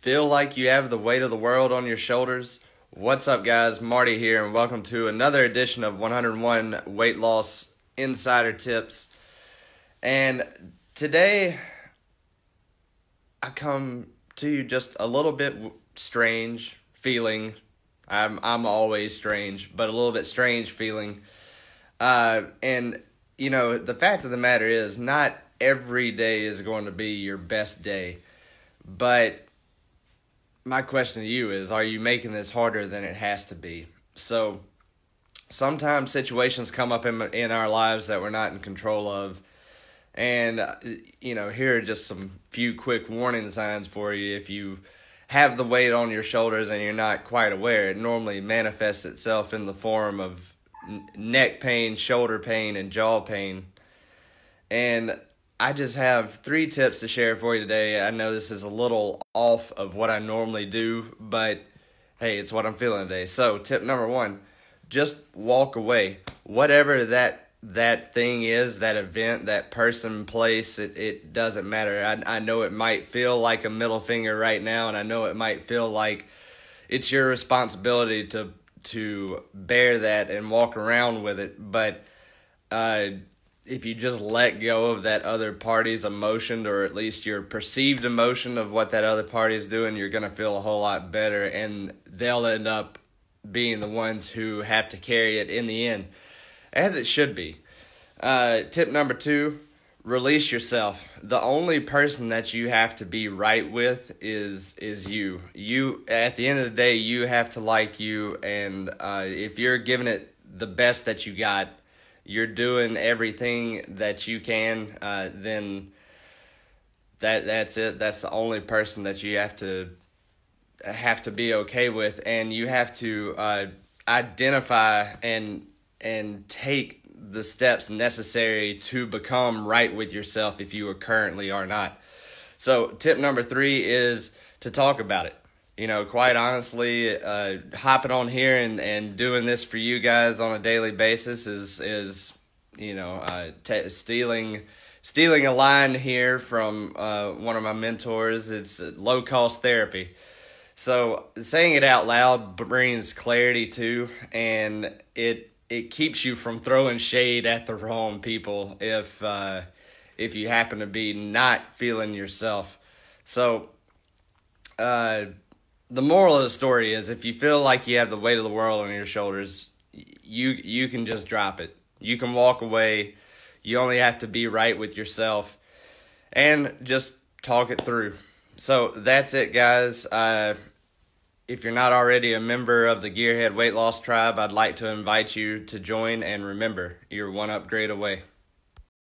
Feel like you have the weight of the world on your shoulders? What's up, guys? Marty here, and welcome to another edition of 101 Weight Loss Insider Tips. And today, I come to you just a little bit strange feeling. I'm always strange, but a little bit strange feeling. And, you know, the fact of the matter is, not every day is going to be your best day, but my question to you is, are you making this harder than it has to be? So sometimes situations come up in our lives that we're not in control of. And, you know, here are just some few quick warning signs for you. If you have the weight on your shoulders and you're not quite aware, it normally manifests itself in the form of neck pain, shoulder pain, and jaw pain. And I just have three tips to share for you today. I know this is a little off of what I normally do, but hey, it's what I'm feeling today. So tip number one, just walk away. Whatever that thing is, that event, that person, place, it doesn't matter. I know it might feel like a middle finger right now, and I know it might feel like it's your responsibility to bear that and walk around with it, but if you just let go of that other party's emotion, or at least your perceived emotion of what that other party is doing, you're going to feel a whole lot better, and they'll end up being the ones who have to carry it in the end, as it should be. Tip number two, release yourself. The only person that you have to be right with is you. You, at the end of the day, you have to like you, and if you're giving it the best that you got, you're doing everything that you can, then that's it. That's the only person that you have to be okay with, and you have to identify and take the steps necessary to become right with yourself if you currently are not. So tip number three is to talk about it. You know, quite honestly, hopping on here and doing this for you guys on a daily basis is you know, stealing a line here from one of my mentors. It's low-cost therapy. So saying it out loud brings clarity too, and it keeps you from throwing shade at the wrong people if you happen to be not feeling yourself. So the moral of the story is, if you feel like you have the weight of the world on your shoulders, you can just drop it. You can walk away. You only have to be right with yourself and just talk it through. So that's it, guys. If you're not already a member of the Gearhead Weight Loss Tribe, I'd like to invite you to join, and remember, you're one upgrade away.